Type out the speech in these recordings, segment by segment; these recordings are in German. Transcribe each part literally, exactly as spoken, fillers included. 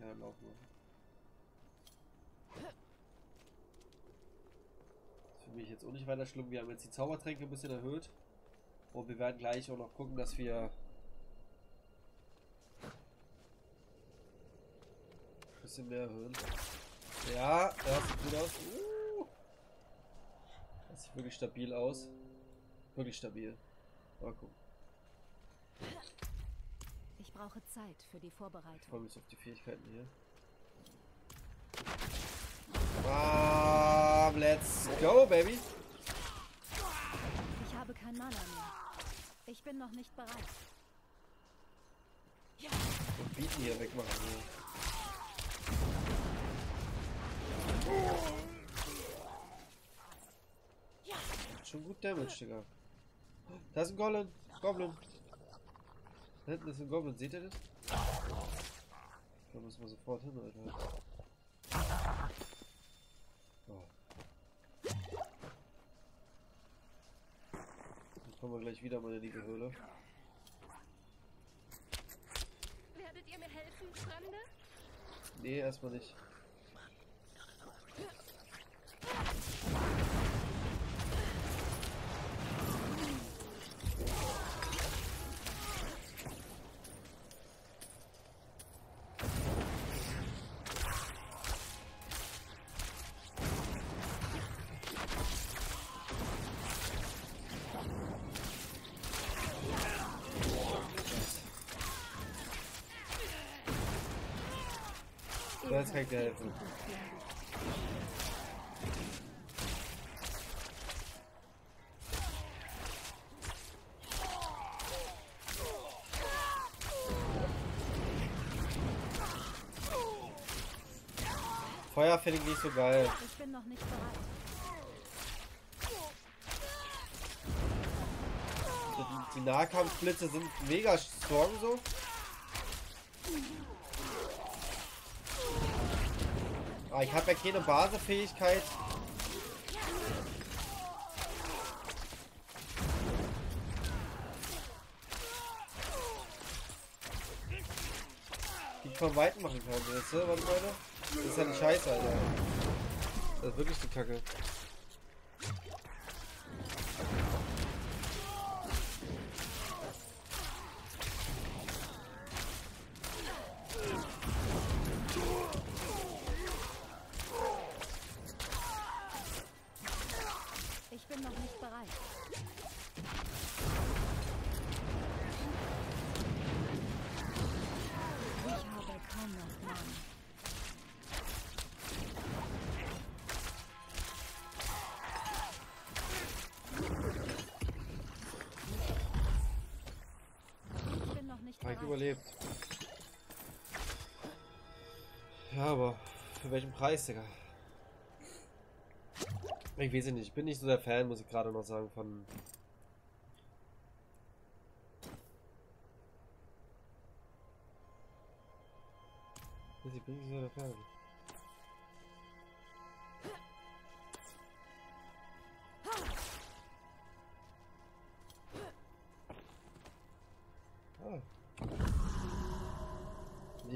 Ja, lauf mal. Das ist für mich jetzt auch nicht weiter schlimm. Wir haben jetzt die Zaubertränke ein bisschen erhöht. Und wir werden gleich auch noch gucken, dass wir ein bisschen mehr erhöhen. Ja, das sieht gut aus. Uh, das sieht wirklich stabil aus. Wirklich stabil. Mal gucken. Ich brauche Zeit für die Vorbereitung. Ich freue mich auf die Fähigkeiten hier. Ah, let's go, baby. Ich habe kein Mana mehr. Ich bin noch nicht bereit. Und Bieten hier wegmachen. Ja. Schon gut Damage, Digga. Da ist ein Goblin. Goblin. Da hinten ist ein Goblin, seht ihr das? Da müssen wir sofort hin, Alter. Oh. Jetzt kommen wir gleich wieder, meine liebe Höhle. Werdet ihr mir helfen, Fremde? Nee, erstmal nicht. Das kann ich dir helfen. Feuer finde ich nicht so geil. Ich bin noch nicht bereit. Die Nahkampfblitze sind mega strong so. Ich habe ja keine Basefähigkeit. Die ich von Weitem machen kann, weißt du, was ich meine? Das ist ja eine Scheiße, Alter. Das ist wirklich eine Kacke. Ich überlebt. Ja, aber für welchen Preis, Digga? Ich weiß nicht. Ich bin nicht so der Fan, muss ich gerade noch sagen, von ich bin nicht so der Fan.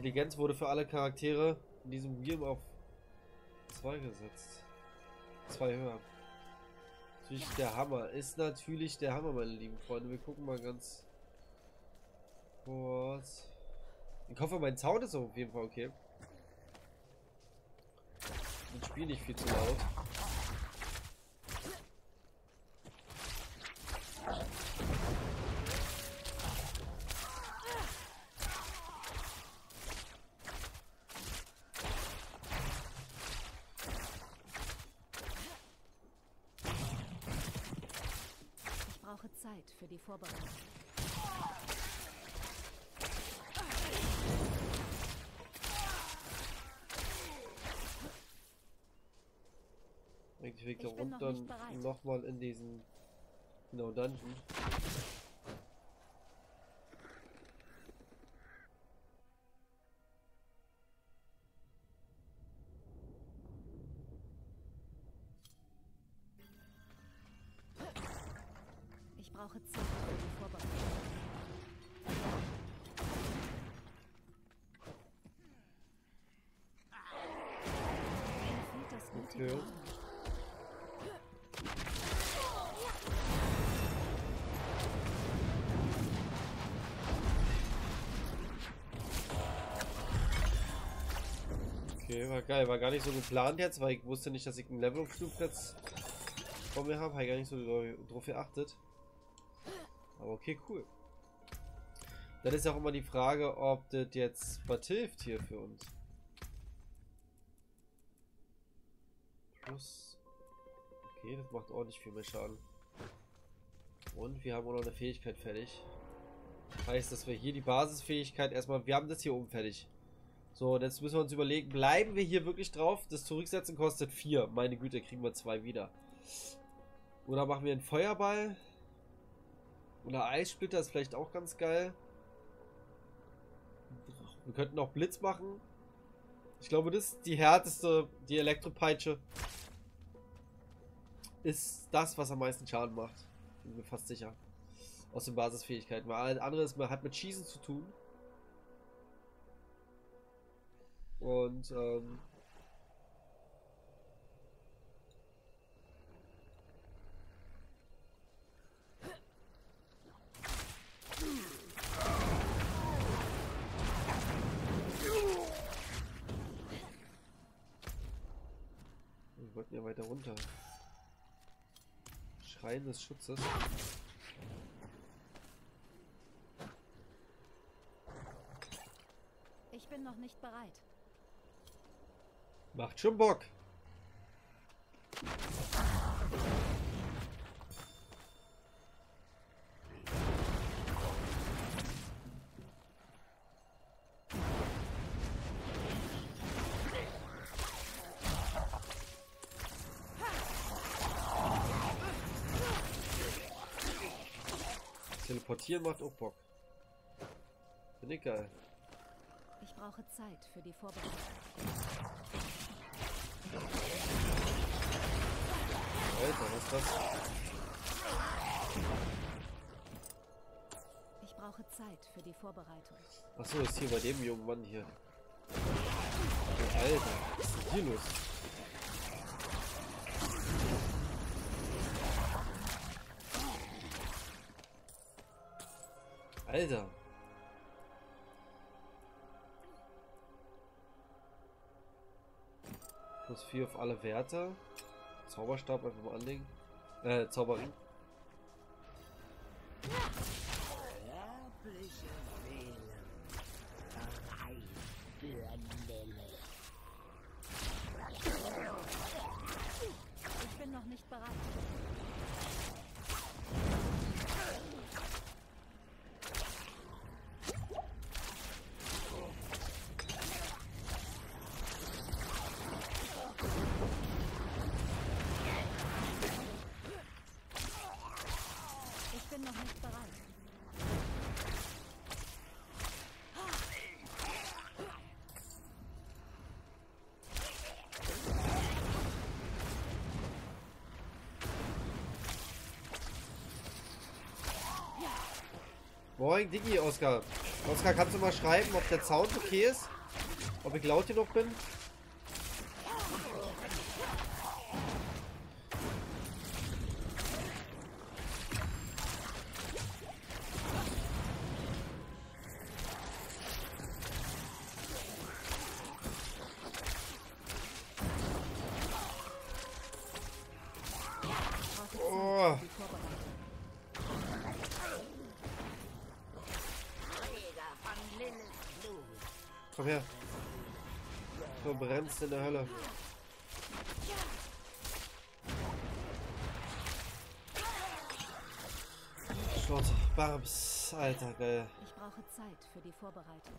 Intelligenz wurde für alle Charaktere in diesem Game auf zwei gesetzt. zwei höher. Natürlich der Hammer. Ist natürlich der Hammer, meine lieben Freunde. Wir gucken mal ganz kurz. Ich hoffe, mein Sound ist auf jeden Fall okay. Ich spiele nicht viel zu laut. Zeit für die Vorbereitung. Ich krieg da runter nochmal in diesen genau Dungeon. Ich brauche Zeit für die Vorbereitung. Ja. Okay, war geil, war gar nicht so geplant jetzt, weil ich wusste nicht, dass ich einen Levelflugplatz vor mir habe, habe ich gar nicht so drauf geachtet. Aber okay, cool. Dann ist ja auch immer die Frage, ob das jetzt was hilft hier für uns. Plus. Okay, das macht auch nicht viel mehr Schaden. Und wir haben auch noch eine Fähigkeit fertig. Heißt, dass wir hier die Basisfähigkeit erstmal... Wir haben das hier oben fertig. So, und jetzt müssen wir uns überlegen, bleiben wir hier wirklich drauf? Das Zurücksetzen kostet vier. Meine Güte, kriegen wir zwei wieder. Oder machen wir einen Feuerball? Oder Eissplitter ist vielleicht auch ganz geil. Wir könnten auch Blitz machen. Ich glaube, das ist die härteste, die Elektropeitsche. Ist das, was am meisten Schaden macht. Bin mir fast sicher. Aus den Basisfähigkeiten. Weil alles andere ist, man hat mit Schießen zu tun. Und, ähm... Wir wollten ja weiter runter. Schreien des Schutzes. Ich bin noch nicht bereit. Macht schon Bock. Teleportieren macht auch Bock. Finde ich geil. Ich brauche Zeit für die Vorbereitung. Alter, was ist das? Ich brauche Zeit für die Vorbereitung. Achso, ist hier bei dem jungen Mann hier. Oh, Alter, was ist denn hier los? Alter. Plus vier auf alle Werte. Zauberstab einfach mal anlegen. Äh, Zauberring. Ich bin noch nicht bereit. Moin Diggi, Oskar. Oskar, kannst du mal schreiben, ob der Sound okay ist? Ob ich laut genug bin? Komm her. Du brennst in der Hölle. Schrott, Bams, Alter, geil. Ich brauche Zeit für die Vorbereitung.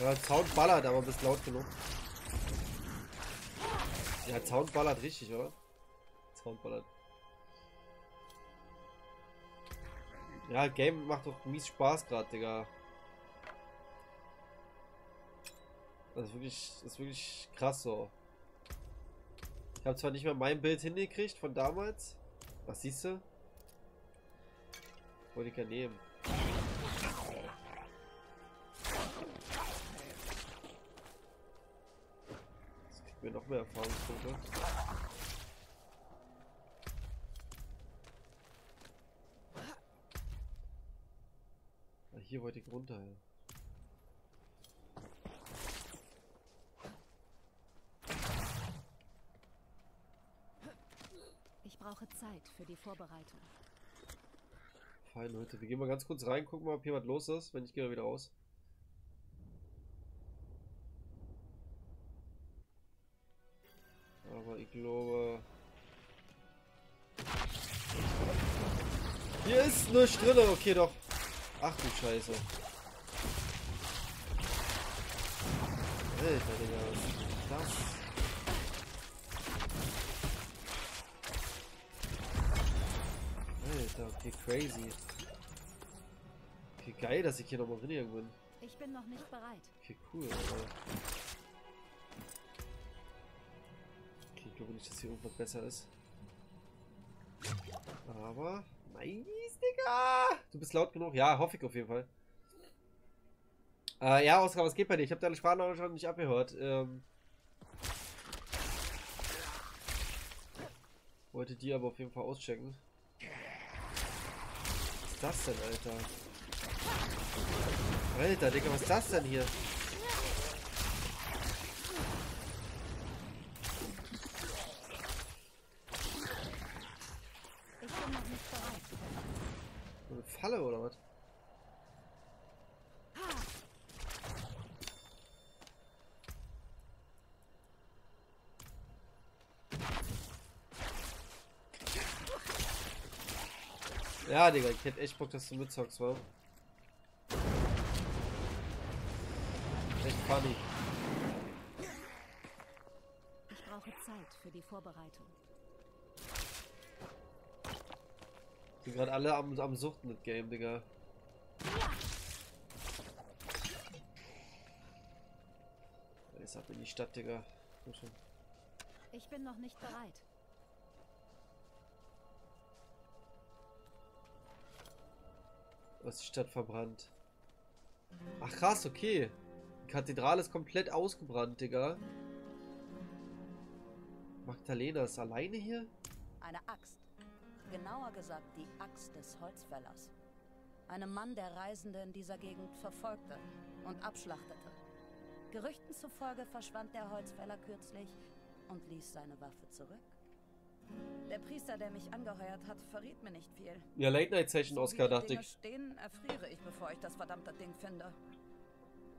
Ja, Sound ballert, aber bist laut genug. Ja, Sound ballert richtig, oder? Sound ballert. Ja, Game macht doch mies Spaß gerade, Digga. Das ist wirklich, das ist wirklich krass so. Ich habe zwar nicht mehr mein Bild hingekriegt von damals. Was siehst du? Wollte ich ja nehmen. mir noch mehr Erfahrungspunkte. Ah, hier wollte ich runter. Ja. Ich brauche Zeit für die Vorbereitung. Fein, Leute. Wir gehen mal ganz kurz rein, gucken mal, ob hier was los ist. Wenn nicht, gehen wir wieder raus. Aber ich glaube... Hier ist eine Strille. Okay, doch. Ach du Scheiße. Alter, Digga. Was ist das? Alter, okay, crazy. Okay, geil, dass ich hier nochmal reingegangen bin. Ich bin noch nicht bereit. Okay, cool, Alter. Okay, ich glaube nicht, dass hier irgendwas besser ist. Aber... Nice, Digga! Du bist laut genug? Ja, hoffe ich auf jeden Fall. Äh, ja, Oskar, was geht bei dir? Ich habe deine Sprachnachricht schon nicht abgehört. Ähm... Wollte die aber auf jeden Fall auschecken. Was ist das denn, Alter? Alter, Digga, was ist das denn hier? Ich bin noch nicht bereit. Eine Falle oder was? Ja, Digga, ich hätte echt Bock, dass du mitzockst, wa? Echt funny. Ich brauche Zeit für die Vorbereitung. Die sind gerade alle am, am Suchten mit Game, Digga. Jetzt ab in die Stadt, Digga. Komm schon. Ich bin noch nicht bereit. Was ist die Stadt verbrannt? Ach krass, okay. Die Kathedrale ist komplett ausgebrannt, Digga. Magdalena ist alleine hier? Eine Axt. Genauer gesagt die Axt des Holzfällers. Einem Mann, der Reisende in dieser Gegend verfolgte und abschlachtete. Gerüchten zufolge verschwand der Holzfäller kürzlich und ließ seine Waffe zurück. Der Priester, der mich angeheuert hat, verriet mir nicht viel. Ja, Late Night Session, Oscar, dachte ich. Stehen, erfriere ich, bevor ich das verdammte Ding finde.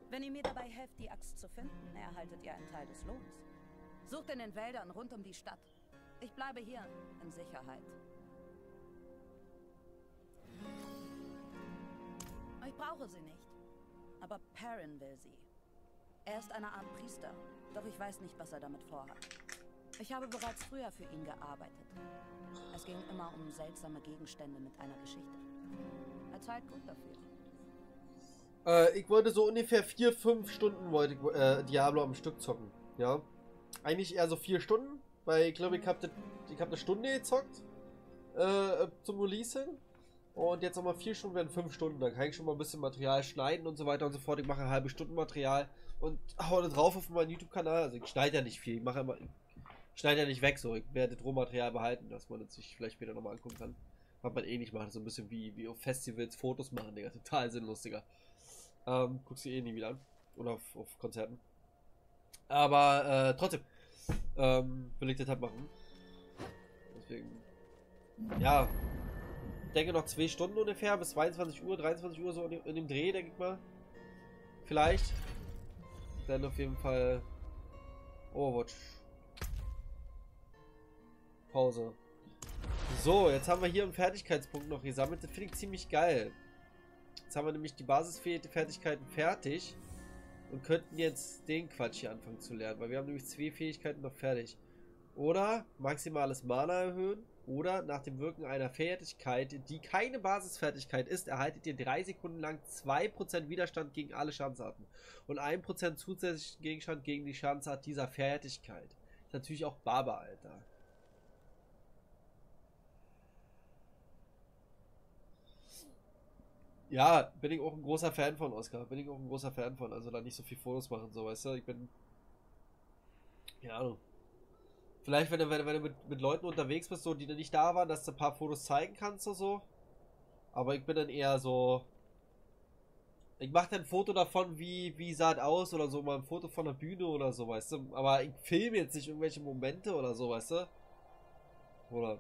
Wenn ihr mir dabei helft, die Axt zu finden, erhaltet ihr einen Teil des Lohns. Sucht in den Wäldern rund um die Stadt. Ich bleibe hier in Sicherheit. Ich brauche sie nicht. Aber Perrin will sie. Er ist eine Art Priester, doch ich weiß nicht, was er damit vorhat. Ich habe bereits früher für ihn gearbeitet. Es ging immer um seltsame Gegenstände mit einer Geschichte. Er zahlt gut dafür. Äh, ich wollte so ungefähr vier, fünf Stunden wollte ich, äh, Diablo am Stück zocken. Ja. Eigentlich eher so vier Stunden, weil ich glaube, ich habe hab eine Stunde gezockt äh, zum Release. Und jetzt nochmal vier Stunden werden fünf Stunden. Dann kann ich schon mal ein bisschen Material schneiden und so weiter und so fort. Ich mache eine halbe Stunde Material und hau das drauf auf meinen YouTube-Kanal. Also ich schneide ja nicht viel. Ich mache immer... Schneide ja nicht weg, so. Ich werde das Rohmaterial behalten, dass man das sich vielleicht später nochmal angucken kann. Was man eh nicht macht. So ein bisschen wie, wie auf Festivals Fotos machen, Digga. Total sinnlos, Digga. Ähm, guckst du eh nie wieder an. Oder auf, auf Konzerten. Aber, äh, trotzdem. Ähm, will ich das halt machen. Deswegen. Ja. Ich denke noch zwei Stunden ungefähr. Bis zweiundzwanzig Uhr, dreiundzwanzig Uhr so in dem Dreh, denke ich mal. Vielleicht. Dann auf jeden Fall Overwatch. Pause. So, jetzt haben wir hier im Fertigkeitspunkt noch gesammelt. Das finde ich ziemlich geil. Jetzt haben wir nämlich die Basisfertigkeiten fertig und könnten jetzt den Quatsch hier anfangen zu lernen, weil wir haben nämlich zwei Fähigkeiten noch fertig. Oder maximales Mana erhöhen oder nach dem Wirken einer Fertigkeit, die keine Basisfertigkeit ist, erhaltet ihr drei Sekunden lang zwei Prozent Widerstand gegen alle Schadensarten und ein Prozent zusätzlichen Gegenstand gegen die Schadensart dieser Fertigkeit. Ist natürlich auch Barbar, Alter. Ja, bin ich auch ein großer Fan von, Oscar. Bin ich auch ein großer Fan von. Also da nicht so viel Fotos machen, so, weißt du. Ich bin Keine Ahnung. Vielleicht, wenn du, wenn, wenn du mit, mit Leuten unterwegs bist, so, die da nicht da waren, dass du ein paar Fotos zeigen kannst oder so. Aber ich bin dann eher so... Ich mache dann ein Foto davon, wie, wie sah es aus oder so, mal ein Foto von der Bühne oder so, weißt du. Aber ich filme jetzt nicht irgendwelche Momente oder so, weißt du. Oder...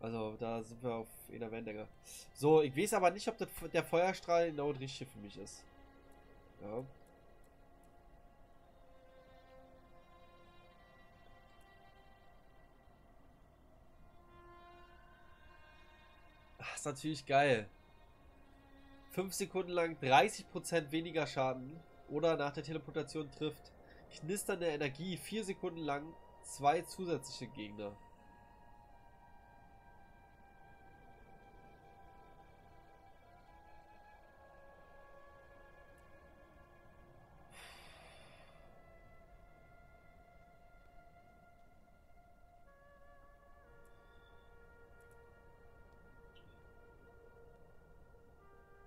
Also, da sind wir auf einer Wellenlänge. So, ich weiß aber nicht, ob das, der Feuerstrahl genau das Richtige für mich ist. Ja. Ach, ist natürlich geil. fünf Sekunden lang dreißig Prozent weniger Schaden. Oder nach der Teleportation trifft knisternde Energie vier Sekunden lang zwei zusätzliche Gegner.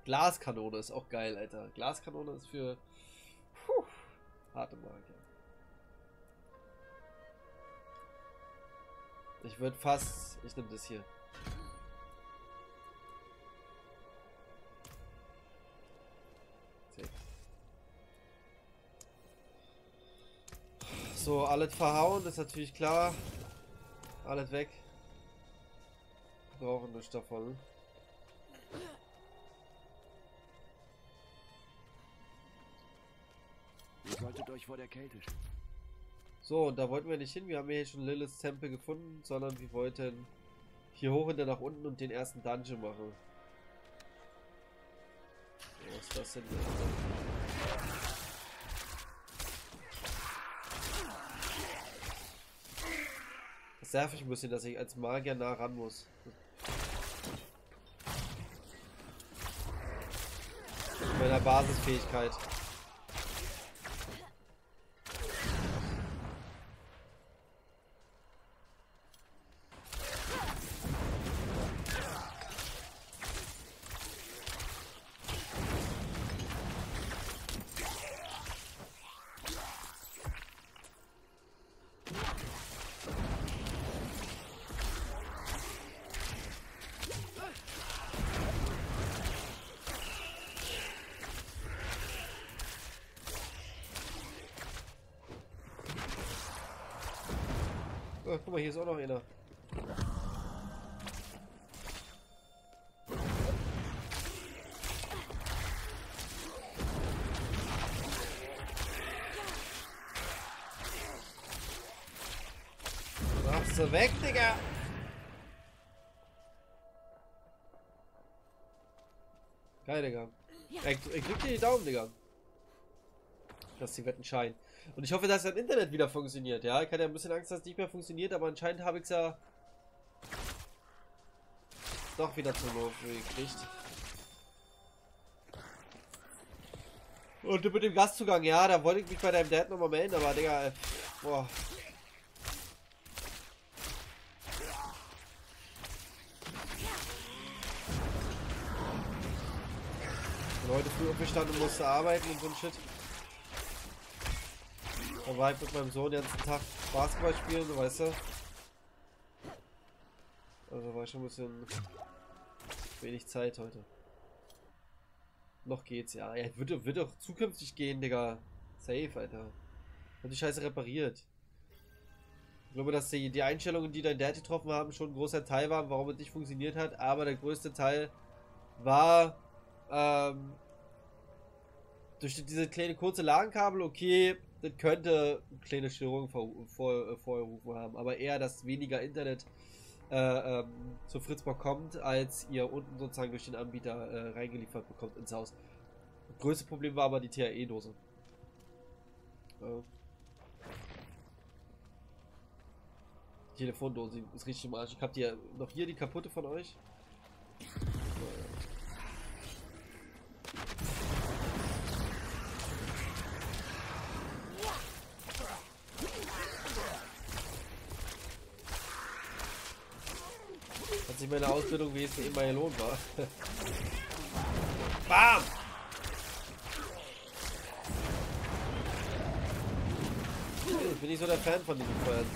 Glaskanone ist auch geil, Alter. Glaskanone ist für... Puh, harte Marke. Ich würde fast... Ich nehme das hier. So, alles verhauen, ist natürlich klar. Alles weg. Wir brauchen nichts davon. Solltet euch vor der Kälte schützen. So, und da wollten wir nicht hin. Wir haben hier schon Liliths Tempel gefunden, sondern wir wollten hier hoch und dann nach unten und den ersten Dungeon machen. So, was ist das denn hier? Das nervt mich ein bisschen, dass ich als Magier nah ran muss. Mit meiner Basisfähigkeit. Guck mal, hier ist auch noch einer. Machst du weg, Digga! Geil, Digga. Ich, ich drück dir die Daumen, Digga. Dass die Wetten scheinen. Und ich hoffe, dass das Internet wieder funktioniert. Ja, ich hatte ja ein bisschen Angst, dass es nicht mehr funktioniert, aber anscheinend habe ich es ja doch wieder zum Laufen gekriegt. Und mit dem Gastzugang, ja, da wollte ich mich bei deinem Dad nochmal melden, aber Digga, ey, boah. Ich bin heute früh aufgestanden und musste arbeiten und so ein Shit. Da war ich mit meinem Sohn den ganzen Tag Basketball spielen, so, weißt du? Also war schon ein bisschen wenig Zeit heute. Noch geht's, ja. Ja, wird, wird auch zukünftig gehen, Digga. Safe, Alter. Hat die Scheiße repariert. Ich glaube, dass die, die Einstellungen, die dein Dad getroffen haben, schon ein großer Teil waren, warum es nicht funktioniert hat. Aber der größte Teil war, ähm, durch diese kleine kurze LAN-Kabel, okay, das könnte kleine Störungen vorgerufen haben, aber eher, dass weniger Internet äh, ähm, zu Fritzbock kommt, als ihr unten sozusagen durch den Anbieter äh, reingeliefert bekommt ins Haus. Das größte Problem war aber die T H E-Dose. Ja. Die Telefondose ist richtig im Arsch. Ich hab die noch hier, die kaputte von euch. Ich meine Ausbildung, wie es mir immer gelohnt war. Bam! bin nicht so der Fan von diesem Feuer. Ich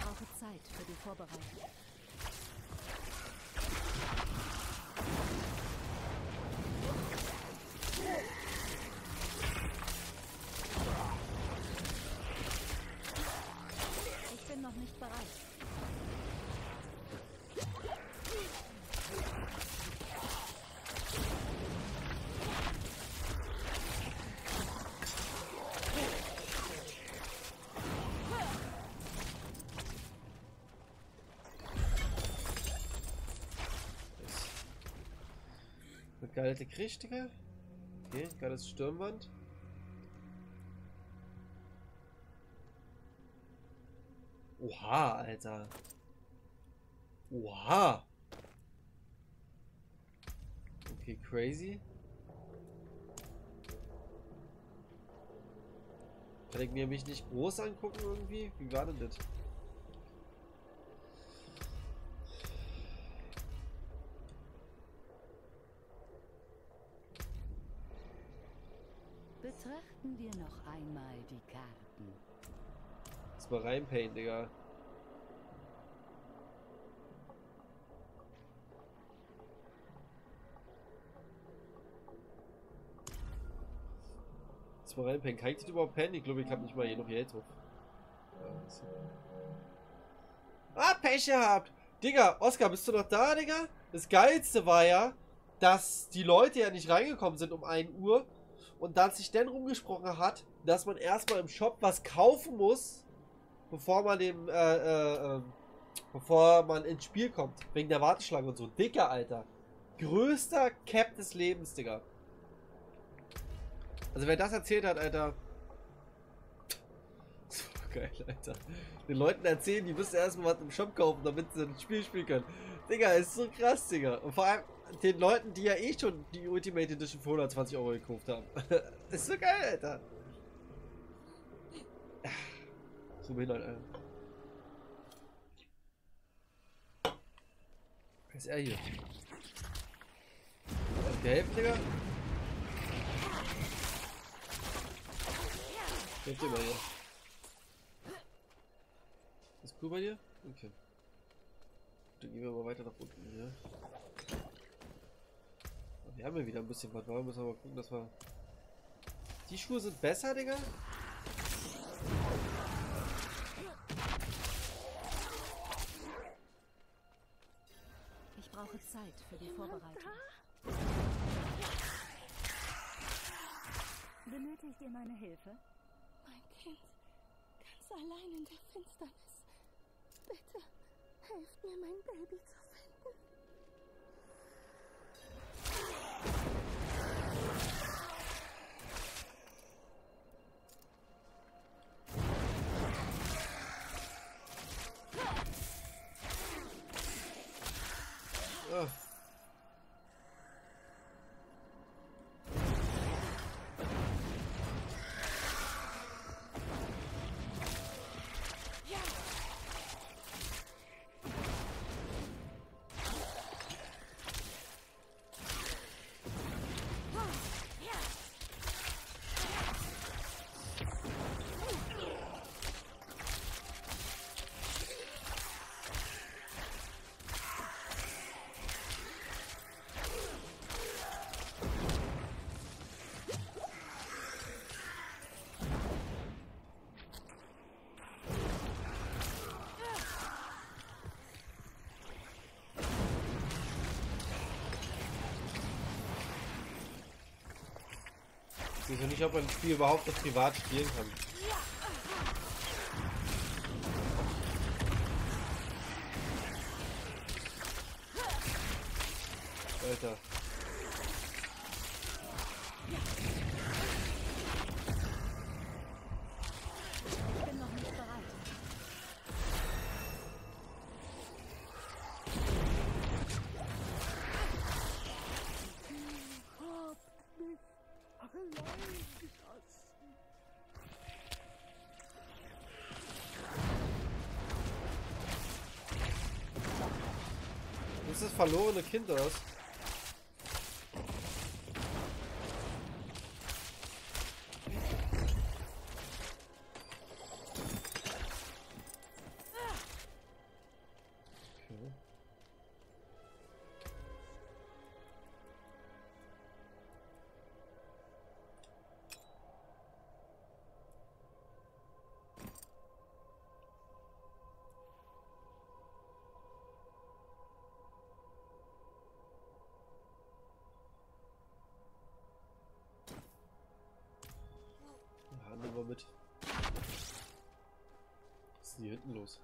brauche Zeit für die Vorbereitung. Geilte Krieg, Digga. Okay, geiles Sturmband. Oha, Alter. Oha. Okay, crazy. Kann ich mir mich nicht groß angucken irgendwie? Wie war denn das? Betrachten wir noch einmal die Karten. Das war reinpaint, Digga. Das war reinpaint. Kann ich das überhaupt paint? Ich glaube, ich habe nicht mal hier noch Geld drauf. Ah, Pech gehabt! Digga, Oscar, bist du noch da, Digga? Das Geilste war ja, dass die Leute ja nicht reingekommen sind um ein Uhr. Und da sich dann rumgesprochen hat, dass man erstmal im Shop was kaufen muss, bevor man dem, äh, äh, bevor man ins Spiel kommt. Wegen der Warteschlange und so. Dicker, Alter. Größter Cap des Lebens, Digga. Also wer das erzählt hat, Alter. Das war geil, Alter. Den Leuten erzählen, die müssen erstmal was im Shop kaufen, damit sie ins Spiel spielen können. Digga, ist so krass, Digga. Und vor allem den Leuten, die ja eh schon die Ultimate Edition für hundertzwanzig Euro gekauft haben. Ist so geil, Alter. So behindert, Alter. Wer ist er hier? Kann ich dir helfen, Digga? Hilft dir mal hier. Ist cool bei dir? Okay. Dann gehen wir mal weiter nach unten hier. Wir haben ja wieder ein bisschen was, wir müssen aber gucken, dass wir... Die Schuhe sind besser, Digga. Ich brauche Zeit für die Vorbereitung. Benötigt ihr meine Hilfe? Mein Kind, ganz allein in der Finsternis. Bitte, helft mir, mein Baby zu finden. Oh. Ich weiß nicht, ob man das Spiel überhaupt noch privat spielen kann. Alter. Ich bin noch nicht bereit. das verlorene Kind oder was? Mit. Was ist denn hier hinten los?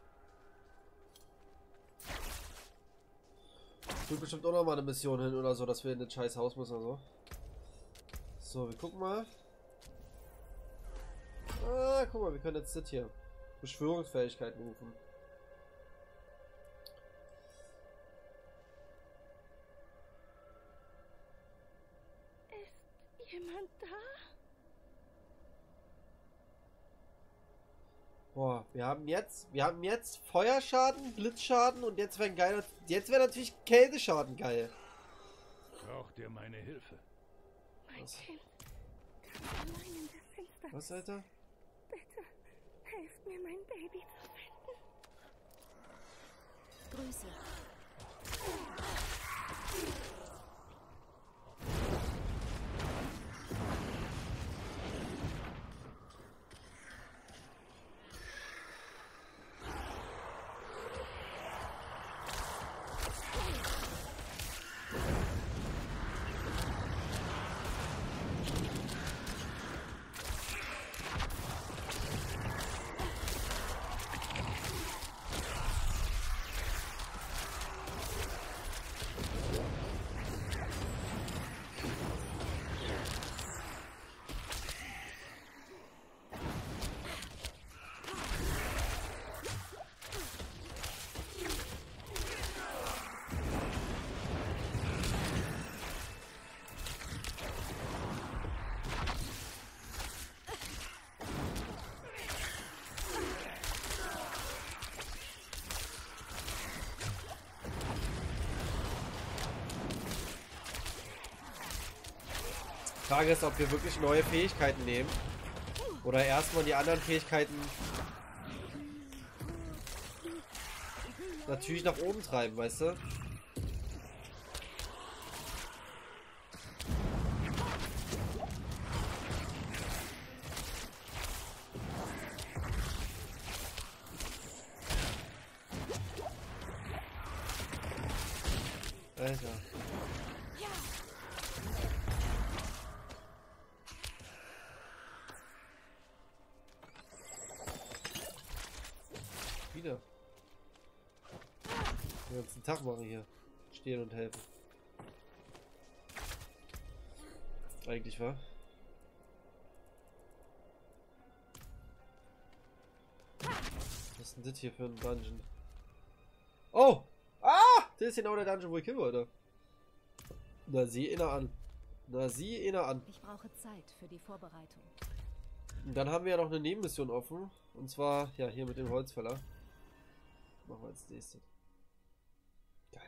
Es wird bestimmt auch noch mal eine Mission hin oder so, dass wir in das scheiß Haus müssen oder so. So, wir gucken mal. Ah, guck mal, wir können jetzt das hier. Beschwörungsfähigkeiten rufen. Ist jemand da? Boah, wir haben jetzt, wir haben jetzt Feuerschaden, Blitzschaden und jetzt wäre geil, jetzt wäre natürlich Kälteschaden geil. Braucht ihr meine Hilfe? Mein Was? Kind, ganz allein in der Finsternis. Was, Alter? Bitte, helft mir, mein Baby zu finden. Grüße. Die Frage ist, ob wir wirklich neue Fähigkeiten nehmen oder erstmal die anderen Fähigkeiten natürlich nach oben treiben, weißt du? Alter. Wieder. Den ganzen Tag machen hier. Stehen und helfen. Eigentlich war. Was ist denn das hier für ein Dungeon? Oh! Ah! Das ist genau der Dungeon, wo ich hin wollte. Na sieh ihn an. Na sieh ihn an. Ich brauche Zeit für die Vorbereitung. Und dann haben wir ja noch eine Nebenmission offen. Und zwar, ja, hier mit dem Holzfäller. Machen wir als nächstes. Geil.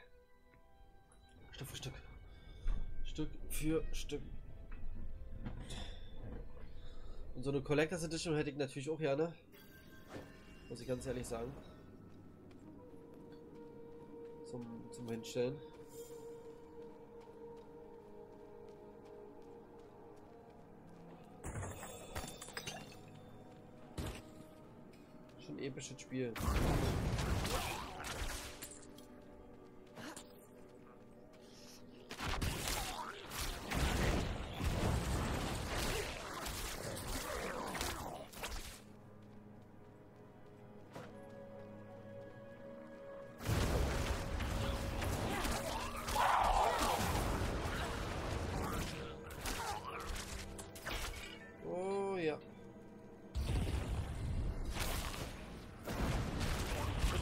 Stück für Stück. Stück für Stück. Und so eine Collectors Edition hätte ich natürlich auch gerne. Muss ich ganz ehrlich sagen. Zum, zum Hinstellen. Schon episches Spiel.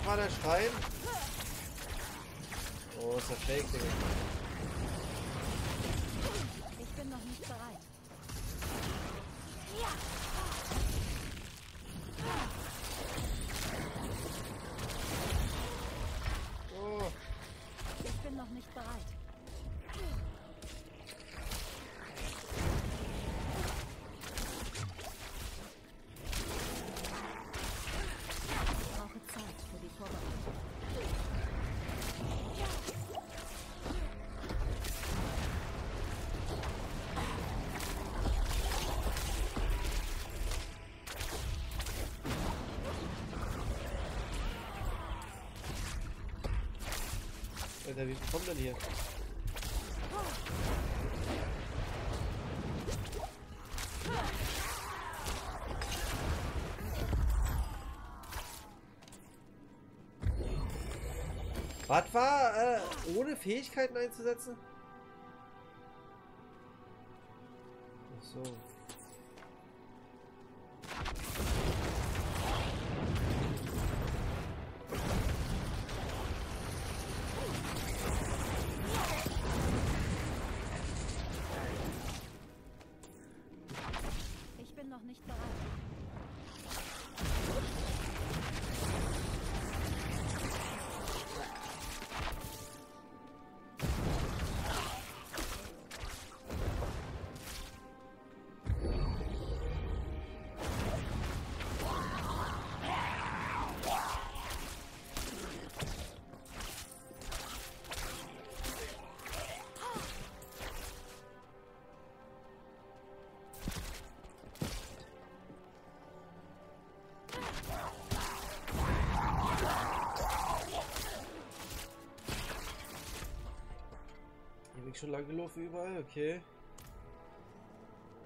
War der Schrein? Oh, ist der Fake, Digga. Ich bin noch nicht bereit. Ja. Oh. Ich bin noch Alter, wie viel kommt denn hier? Was war, äh, ohne Fähigkeiten einzusetzen? Ach so. Schon lang gelaufen überall, okay.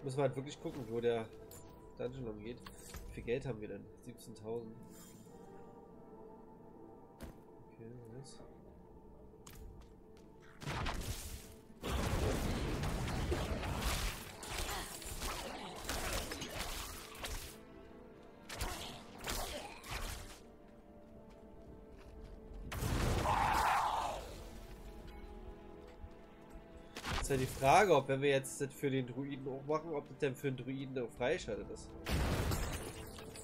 Müssen wir halt wirklich gucken, wo der Dungeon umgeht. Wie viel Geld haben wir denn? siebzehntausend. Okay, nice. Die Frage, ob wenn wir jetzt das für den Druiden auch machen, ob das denn für den Druiden auch freischaltet ist.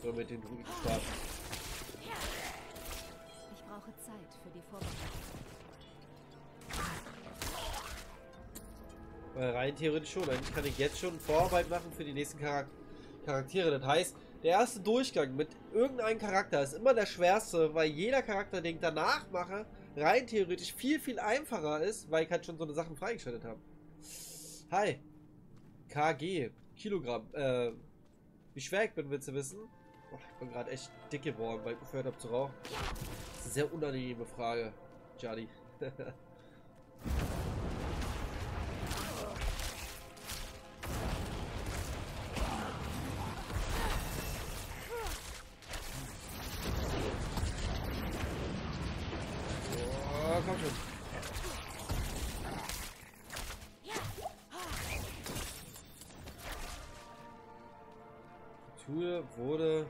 Oder mit den Druiden starten. Ich brauche Zeit für die Vorbereitung. Weil rein theoretisch schon. Eigentlich kann ich jetzt schon Vorarbeit machen für die nächsten Charak- Charaktere. Das heißt, der erste Durchgang mit irgendeinem Charakter ist immer der schwerste, weil jeder Charakter, den ich danach mache, rein theoretisch viel, viel einfacher ist, weil ich halt schon so eine Sachen freigeschaltet habe. Hi. K G. Kilogramm. Äh, wie schwer ich bin, willst du wissen? Oh, ich bin gerade echt dick geworden, weil ich aufgehört habe zu rauchen. Das ist eine sehr unangenehme Frage, Gianni. Wurde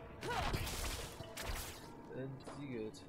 entsiegelt.